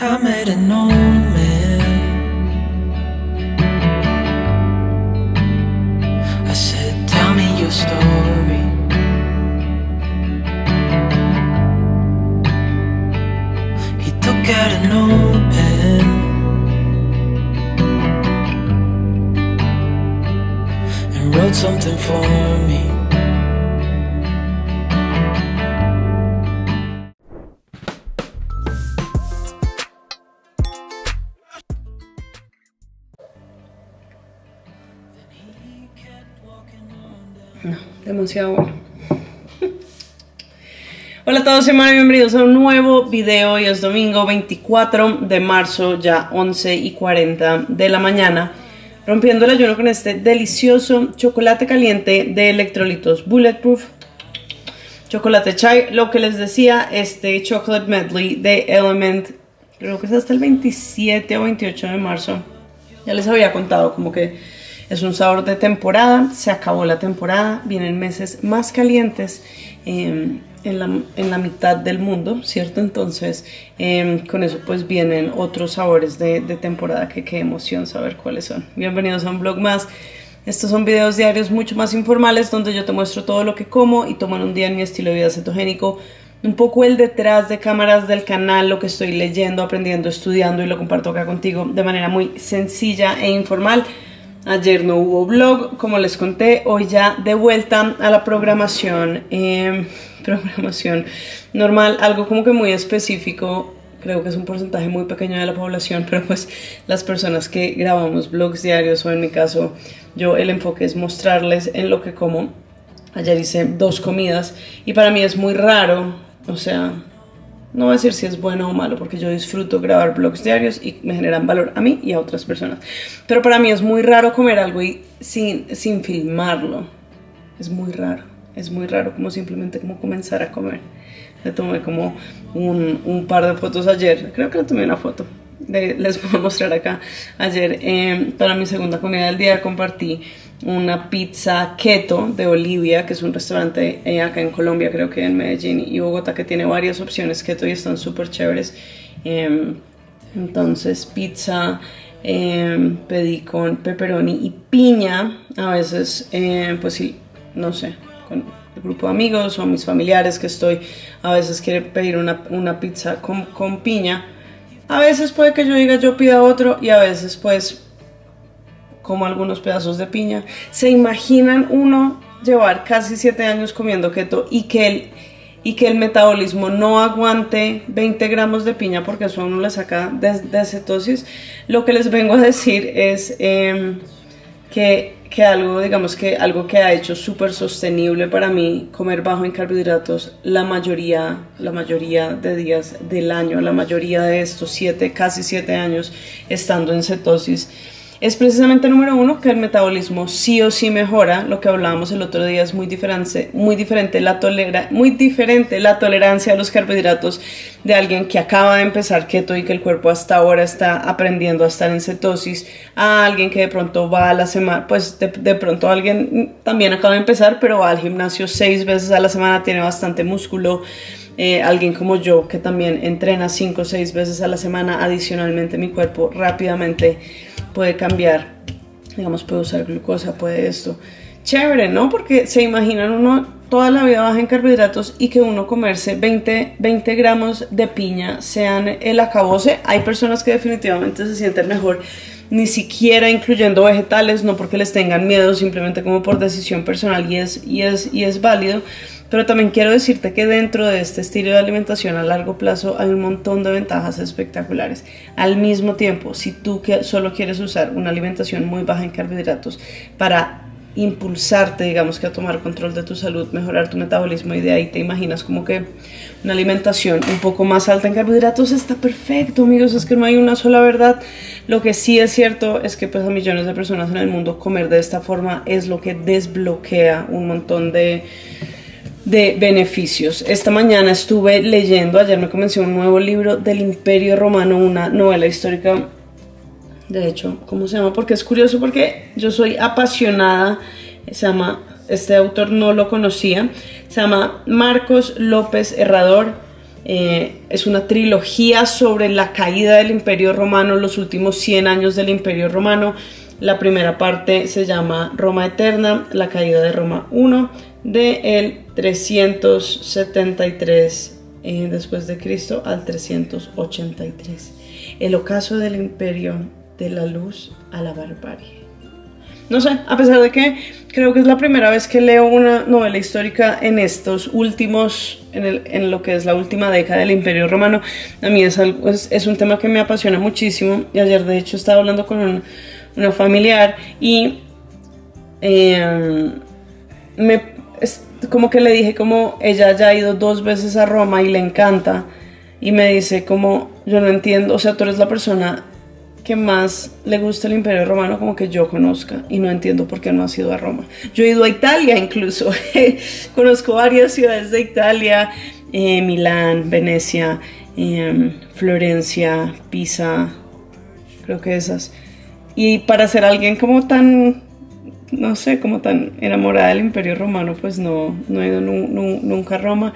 I met an old man. I said, tell me your story. He took out an old pen and wrote something for me. No, demasiado bueno. Hola a todos, hermanos, bienvenidos a un nuevo video. Hoy es domingo 24 de marzo, ya 11:40 de la mañana. Rompiendo el ayuno con este delicioso chocolate caliente de electrolitos Bulletproof. Chocolate chai, lo que les decía, este chocolate medley de Element. Creo que es hasta el 27 o 28 de marzo. Ya les había contado como que es un sabor de temporada, se acabó la temporada, vienen meses más calientes en la mitad del mundo, ¿cierto? Entonces, con eso pues vienen otros sabores de temporada, que qué emoción saber cuáles son. Bienvenidos a un vlog más. Estos son videos diarios mucho más informales, donde yo te muestro todo lo que como y tomo en un día en mi estilo de vida cetogénico. Un poco el detrás de cámaras del canal, lo que estoy leyendo, aprendiendo, estudiando, y lo comparto acá contigo de manera muy sencilla e informal. Ayer no hubo vlog, como les conté. Hoy ya de vuelta a la programación normal, algo como que muy específico. Creo que es un porcentaje muy pequeño de la población, pero pues las personas que grabamos vlogs diarios, o en mi caso yo, el enfoque es mostrarles en lo que como. Ayer hice 2 comidas y para mí es muy raro, o sea, no voy a decir si es bueno o malo, porque yo disfruto grabar vlogs diarios y me generan valor a mí y a otras personas. Pero para mí es muy raro comer algo y sin filmarlo. Es muy raro como simplemente como comenzar a comer. Le tomé como un par de fotos ayer, creo que le tomé una foto. Les voy a mostrar acá. Ayer para mi segunda comida del día compartí una pizza keto de Olivia, que es un restaurante acá en Colombia, creo que en Medellín y Bogotá, que tiene varias opciones keto y están súper chéveres. Entonces pizza pedí con pepperoni y piña. A veces pues sí, no sé, con el grupo de amigos o mis familiares que estoy, a veces quiere pedir una pizza con piña. A veces puede que yo diga yo pida otro, y a veces pues como algunos pedazos de piña. ¿Se imaginan uno llevar casi 7 años comiendo keto y que el metabolismo no aguante 20 gramos de piña, porque eso a uno le saca de cetosis? Lo que les vengo a decir es que algo, digamos que algo que ha hecho súper sostenible para mí comer bajo en carbohidratos la mayoría de días del año, la mayoría de estos casi siete años estando en cetosis, es precisamente, número uno, que el metabolismo sí o sí mejora. Lo que hablábamos el otro día, es muy diferente la tolerancia a los carbohidratos de alguien que acaba de empezar keto y que el cuerpo hasta ahora está aprendiendo a estar en cetosis, a alguien que de pronto va a la semana, pues de pronto alguien también acaba de empezar pero va al gimnasio 6 veces a la semana, tiene bastante músculo. Alguien como yo que también entrena 5 o 6 veces a la semana, adicionalmente mi cuerpo rápidamente puede cambiar, digamos, puede usar glucosa, puede esto. Chévere, ¿no? Porque se imaginan uno toda la vida baja en carbohidratos y que uno comerse 20 gramos de piña sean el acabose. Hay personas que definitivamente se sienten mejor ni siquiera incluyendo vegetales, no porque les tengan miedo, simplemente como por decisión personal, y es válido. Pero también quiero decirte que dentro de este estilo de alimentación a largo plazo hay un montón de ventajas espectaculares. Al mismo tiempo, si tú solo quieres usar una alimentación muy baja en carbohidratos para impulsarte, digamos que a tomar control de tu salud, mejorar tu metabolismo, y de ahí te imaginas como que una alimentación un poco más alta en carbohidratos, está perfecto, amigos. Es que no hay una sola verdad. Lo que sí es cierto es que pues a millones de personas en el mundo comer de esta forma es lo que desbloquea un montón de beneficios. Esta mañana estuve leyendo, ayer me comencé un nuevo libro del Imperio Romano, una novela histórica, de hecho, ¿cómo se llama? Porque es curioso, porque yo soy apasionada, se llama, este autor no lo conocía, se llama Marcos López Herrador, Es una trilogía sobre la caída del Imperio Romano, los últimos 100 años del Imperio Romano. La primera parte se llama Roma Eterna, la caída de Roma 1, de el 373 después de Cristo al 383. El ocaso del imperio de la luz a la barbarie. No sé, a pesar de que creo que es la primera vez que leo una novela histórica en estos últimos, en lo que es la última década del Imperio Romano, a mí es un tema que me apasiona muchísimo. Y ayer de hecho estaba hablando con una familiar y como que le dije como ella ya ha ido 2 veces a Roma y le encanta, y me dice como yo no entiendo, o sea, tú eres la persona que más le gusta el Imperio Romano como que yo conozca, y no entiendo por qué no has ido a Roma. Yo he ido a Italia incluso, conozco varias ciudades de Italia, Milán, Venecia, Florencia, Pisa, creo que esas. Y para ser alguien como tan, no sé, como tan enamorada del Imperio Romano, pues no he ido nunca a Roma.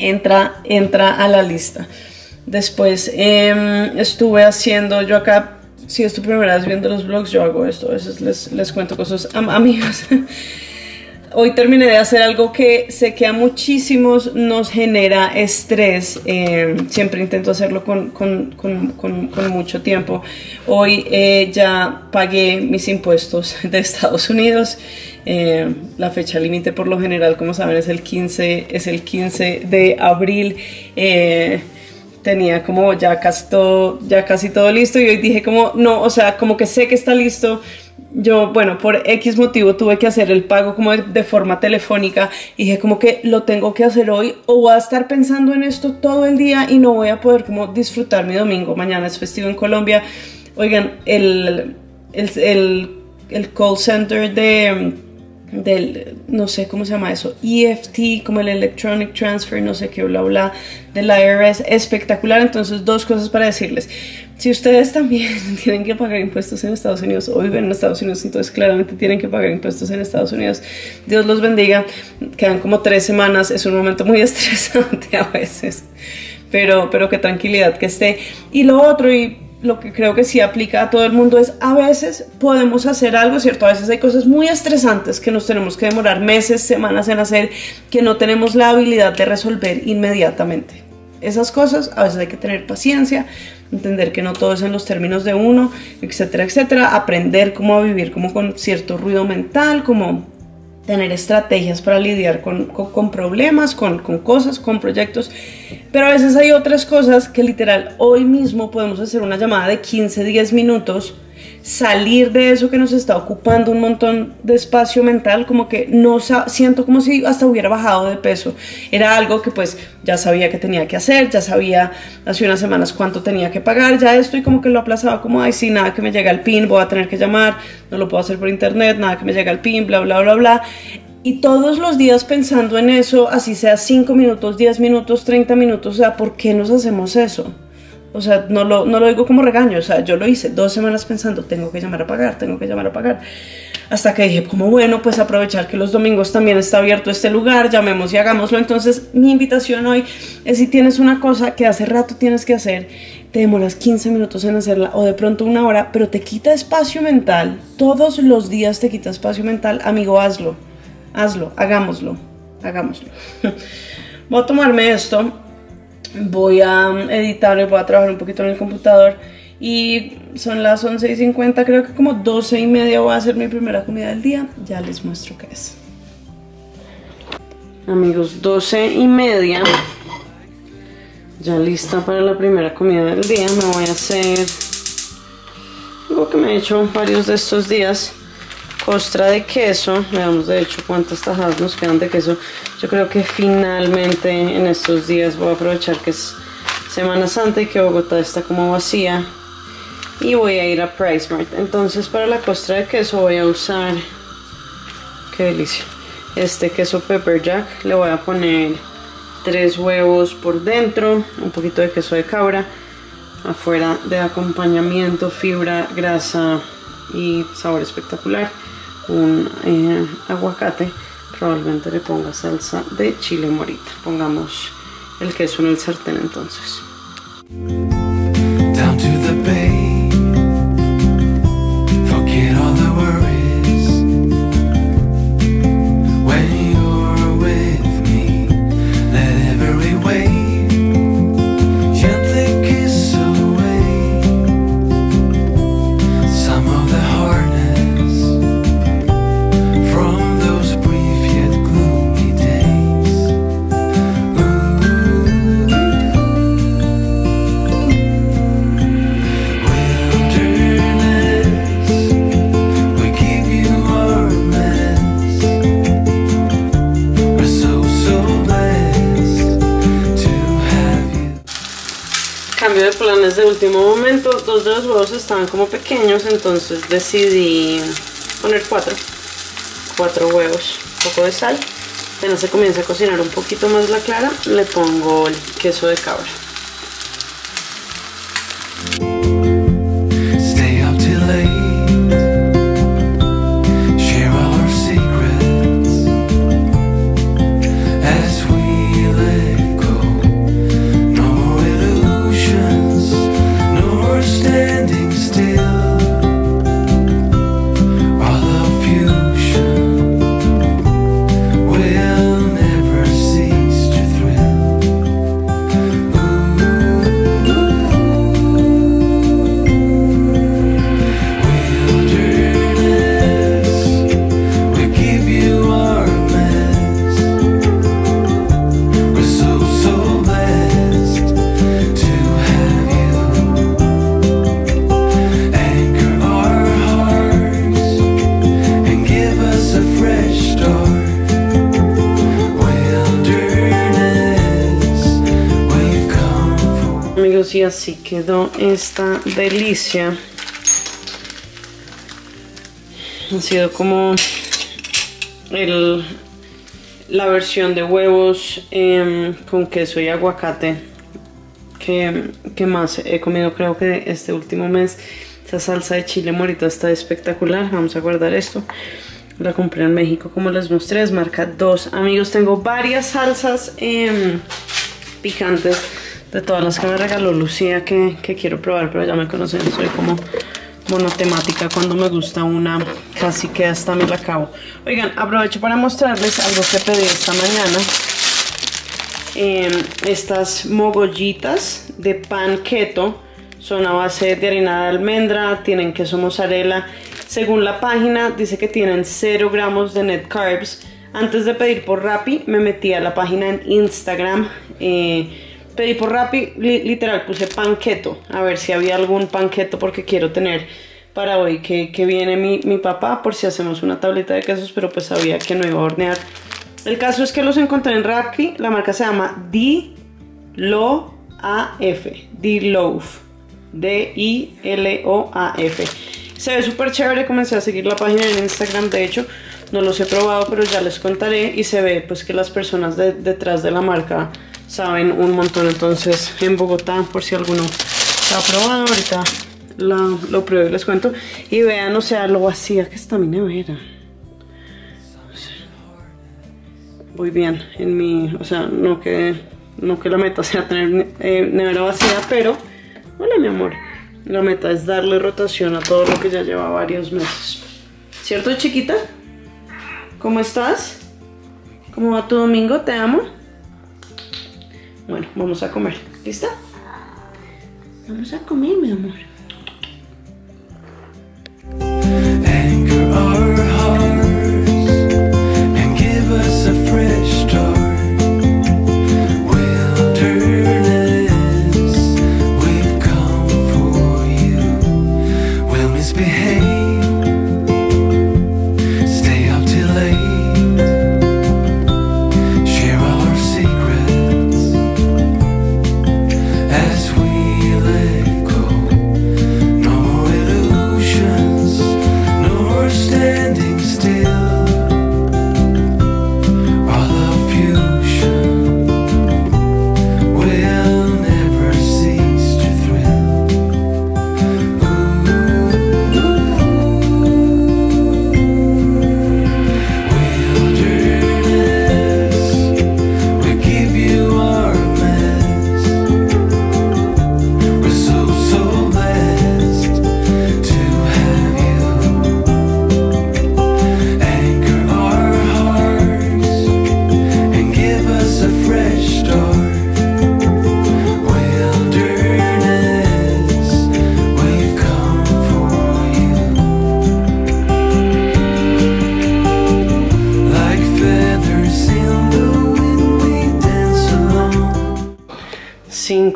Entra a la lista. Después estuve haciendo, yo acá, si es tu primera vez viendo los vlogs, yo hago esto, a veces les cuento cosas a amigos. Hoy terminé de hacer algo que sé que a muchísimos nos genera estrés. Siempre intento hacerlo con mucho tiempo. Hoy ya pagué mis impuestos de Estados Unidos. La fecha límite por lo general, como saben, es el 15 de abril. Tenía como ya casi todo listo, y hoy dije como no, o sea, como que sé que está listo. Yo, bueno, por X motivo tuve que hacer el pago como de forma telefónica, y dije como que lo tengo que hacer hoy o voy a estar pensando en esto todo el día y no voy a poder como disfrutar mi domingo. Mañana es festivo en Colombia. Oigan, el call center del no sé cómo se llama eso, EFT, como el Electronic Transfer, no sé qué, bla bla, del IRS, espectacular. Entonces, 2 cosas para decirles: si ustedes también tienen que pagar impuestos en Estados Unidos o viven en Estados Unidos, entonces claramente tienen que pagar impuestos en Estados Unidos. Dios los bendiga, quedan como 3 semanas, es un momento muy estresante a veces, pero qué tranquilidad que esté. Y lo otro, y lo que creo que sí aplica a todo el mundo, es a veces podemos hacer algo, ¿cierto? A veces hay cosas muy estresantes que nos tenemos que demorar meses, semanas en hacer, que no tenemos la habilidad de resolver inmediatamente. Esas cosas a veces hay que tener paciencia, entender que no todo es en los términos de uno, etcétera, etcétera. Aprender cómo vivir como con cierto ruido mental, como tener estrategias para lidiar con problemas, con cosas, con proyectos. Pero a veces hay otras cosas que literal hoy mismo podemos hacer una llamada de 15, 10 minutos, salir de eso que nos está ocupando un montón de espacio mental, como que no siento como si hasta hubiera bajado de peso. Era algo que pues ya sabía que tenía que hacer, ya sabía hace unas semanas cuánto tenía que pagar, ya esto, y como que lo aplazaba como, ay sí, nada que me llega el PIN, voy a tener que llamar, no lo puedo hacer por internet, nada que me llega el PIN, bla bla bla bla. Y todos los días pensando en eso, así sea 5 minutos, 10 minutos, 30 minutos, o sea, ¿por qué nos hacemos eso? O sea, no lo digo como regaño, o sea, yo lo hice 2 semanas pensando, tengo que llamar a pagar, tengo que llamar a pagar. Hasta que dije, como bueno, pues aprovechar que los domingos también está abierto este lugar, llamemos y hagámoslo. Entonces, mi invitación hoy es: si tienes una cosa que hace rato tienes que hacer, te demoras 15 minutos en hacerla, o de pronto 1 hora, pero te quita espacio mental, todos los días te quita espacio mental, amigo, hazlo, hagámoslo. Voy a tomarme esto. Voy a editar y voy a trabajar un poquito en el computador, y son las 11:50, creo que como 12:30 voy a hacer mi primera comida del día. Ya les muestro qué es. Amigos, 12:30, ya lista para la primera comida del día. Me voy a hacer algo que me he hecho varios de estos días: costra de queso. Veamos de hecho cuántas tajadas nos quedan de queso. Yo creo que finalmente en estos días voy a aprovechar que es Semana Santa y que Bogotá está como vacía, y voy a ir a PriceSmart. Entonces, para la costra de queso voy a usar, qué delicia, este queso Pepper Jack. Le voy a poner 3 huevos por dentro, un poquito de queso de cabra afuera de acompañamiento, fibra, grasa y sabor espectacular. Un aguacate, probablemente le ponga salsa de chile morita, pongamos el queso en el sartén entonces. Down to the bay. Forget all the worries. When you're with me, let every wave gently kiss away some of the hardness from those brief yet gloomy days. Wilderness, we give you our mess. We're so blessed to have you. Cambio de planes de último momento. Dos de los huevos estaban como pequeños, entonces decidí poner cuatro huevos, un poco de sal. Apenas se comienza a cocinar un poquito más la clara, le pongo el queso de cabra. Stay up till late. Share all our secrets as we let go. No more illusions, no more standing still. Our love fusion will never cease to thrill. Wilderness, we give you our mess. We're so blessed to have you. Anchor our hearts and give us a fresh start. Wilderness, we've come for. Amigos, y así quedó esta delicia. Ha sido como la versión de huevos con queso y aguacate que más he comido, creo que este último mes. Esta salsa de chile morita está espectacular. Vamos a guardar esto. La compré en México, como les mostré, es marca 2. Amigos, tengo varias salsas picantes de todas las que me regaló Lucía que quiero probar, pero ya me conocen, soy como monotemática. Cuando me gusta una, casi que hasta me la acabo. Oigan, aprovecho para mostrarles algo que pedí esta mañana. Estas mogollitas de pan keto son a base de harina de almendra, tienen queso mozzarella. Según la página dice que tienen 0 gramos de net carbs. Antes de pedir por Rappi me metí a la página en Instagram, pedí por Rappi, literal puse pan keto, a ver si había algún pan keto porque quiero tener para hoy que viene mi papá, por si hacemos una tablita de quesos, pero pues sabía que no iba a hornear. El caso es que los encontré en Rappi. La marca se llama D-L-O-A-F, D-Loaf, D-I-L-O-A-F. Se ve súper chévere, comencé a seguir la página en Instagram, de hecho no los he probado, pero ya les contaré. Y se ve pues que las personas detrás de la marca saben un montón, entonces en Bogotá, por si alguno la ha probado, ahorita lo pruebo y les cuento. Y vean, o sea, lo vacía que está mi nevera. Voy bien en mi, o sea, no que la meta sea tener nevera vacía, pero hola mi amor, la meta es darle rotación a todo lo que ya lleva varios meses, ¿cierto, chiquita? ¿Cómo estás? ¿Cómo va tu domingo? Te amo. Bueno, vamos a comer. ¿Lista? Vamos a comer, mi amor. Anchor our hearts and give us a fresh start. Wilderness, we've come for you. We'll misbehave. Stay up till late. Share all our secrets as we let go.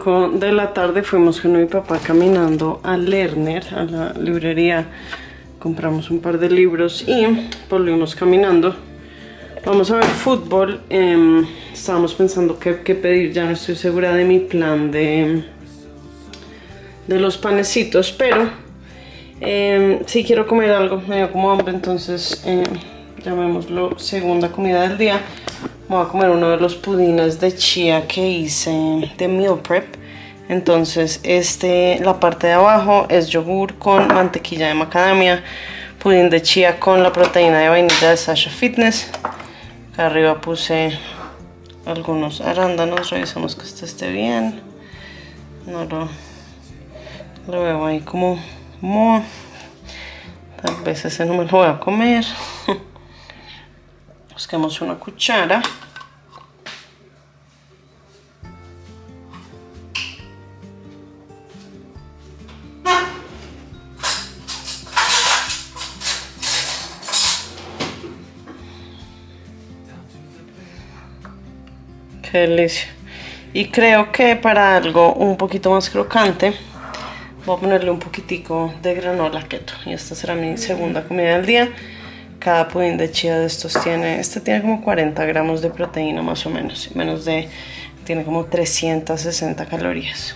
5 de la tarde fuimos con mi papá caminando a Lerner, a la librería. Compramos un par de libros y volvimos caminando. Vamos a ver fútbol. Estábamos pensando qué pedir, ya no estoy segura de mi plan de los panecitos, pero sí quiero comer algo, me dio como hambre, entonces llamémoslo segunda comida del día. Me voy a comer uno de los pudines de chía que hice de meal prep. Entonces la parte de abajo es yogur con mantequilla de macadamia, pudín de chía con la proteína de vainilla de Sasha Fitness. Acá arriba puse algunos arándanos, revisamos que este esté bien. No lo veo ahí como moho. Tal vez ese no me lo voy a comer. Busquemos una cuchara. Qué delicia. Y creo que para algo un poquito más crocante voy a ponerle un poquitico de granola keto. Y esta será mi segunda comida del día. Cada pudín de chía de estos tiene como 40 gramos de proteína más o menos. Tiene como 360 calorías.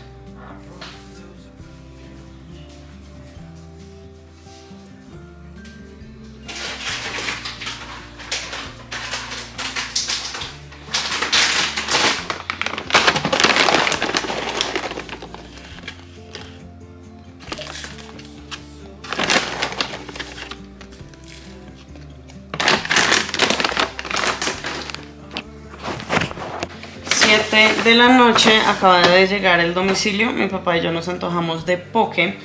De la noche acaba de llegar el domicilio. Mi papá y yo nos antojamos de poke.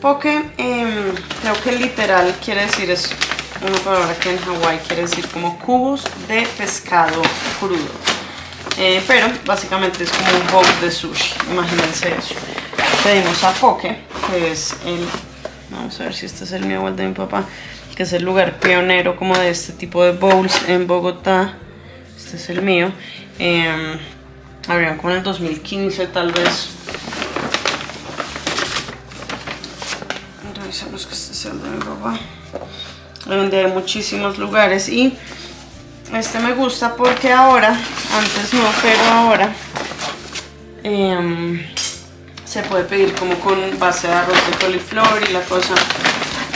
Poke creo que literal quiere decir, es una palabra que en Hawái quiere decir como cubos de pescado crudo, pero básicamente es como un bowl de sushi, imagínense eso. Pedimos a poke, que es vamos a ver si este es el mío o el de mi papá, que es el lugar pionero como de este tipo de bowls en Bogotá. Este es el mío. Abrieron como en el 2015 tal vez. Revisamos que este sea el de mi papá. Donde hay muchísimos lugares y este me gusta porque ahora, antes no, pero ahora se puede pedir como con base de arroz de coliflor y la cosa.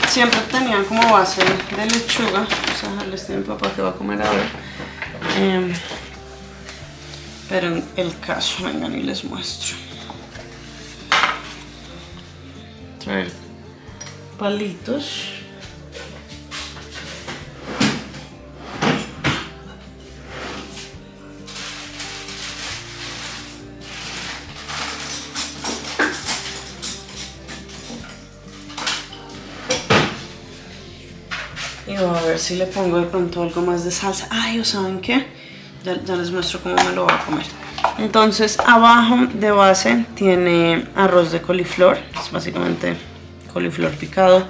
Siempre tenían como base de lechuga. Vamos a dejarle este a mi papá que va a comer ahora. Pero en el caso, vengan y les muestro. Traer palitos. Y voy a ver si le pongo de pronto algo más de salsa. Ay, ¿o saben qué? Ya les muestro cómo me lo voy a comer. Entonces abajo de base tiene arroz de coliflor, es básicamente coliflor picado.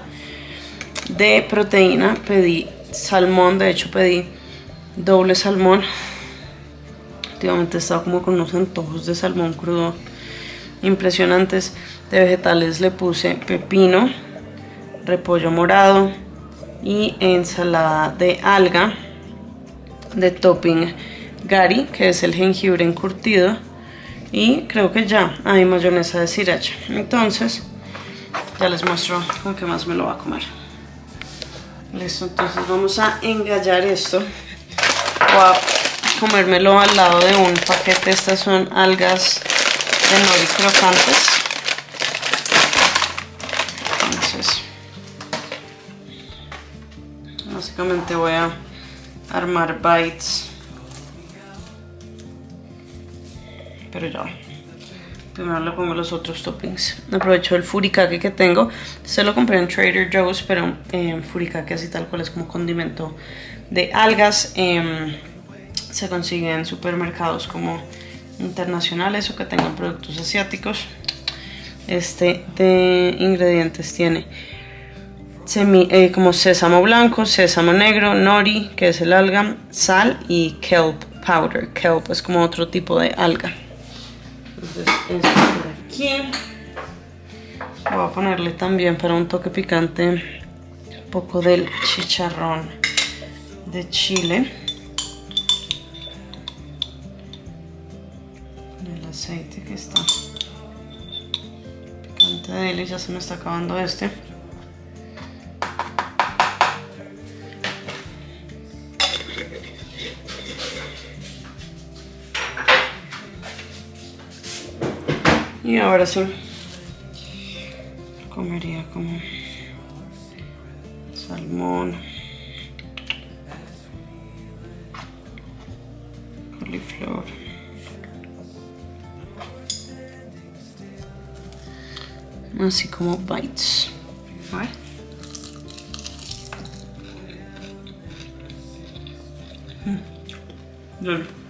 De proteína pedí salmón, de hecho pedí doble salmón. Últimamente he estado como con unos antojos de salmón crudo impresionantes. De vegetales le puse pepino, repollo morado y ensalada de alga. De topping gari, que es el jengibre encurtido, y creo que ya hay mayonesa de sriracha. Entonces ya les muestro con qué más me lo va a comer. Listo, entonces vamos a engallar esto. Voy a comérmelo al lado de un paquete. Estas son algas de nori crocantes. Entonces básicamente voy a armar bites, pero ya primero le pongo los otros toppings. Aprovecho el furikake que tengo, se lo compré en Trader Joe's, pero furikake así tal cual es como condimento de algas, se consigue en supermercados como internacionales o que tengan productos asiáticos. Este de ingredientes tiene como sésamo blanco, sésamo negro, nori, que es el alga, sal y kelp powder. Kelp es como otro tipo de alga. Entonces, quién. Voy a ponerle también para un toque picante un poco del chicharrón de chile. El aceite que está picante de él, y ya se me está acabando este. Y ahora sí, comería como salmón, coliflor, así como bites. ¿Vale? Mm.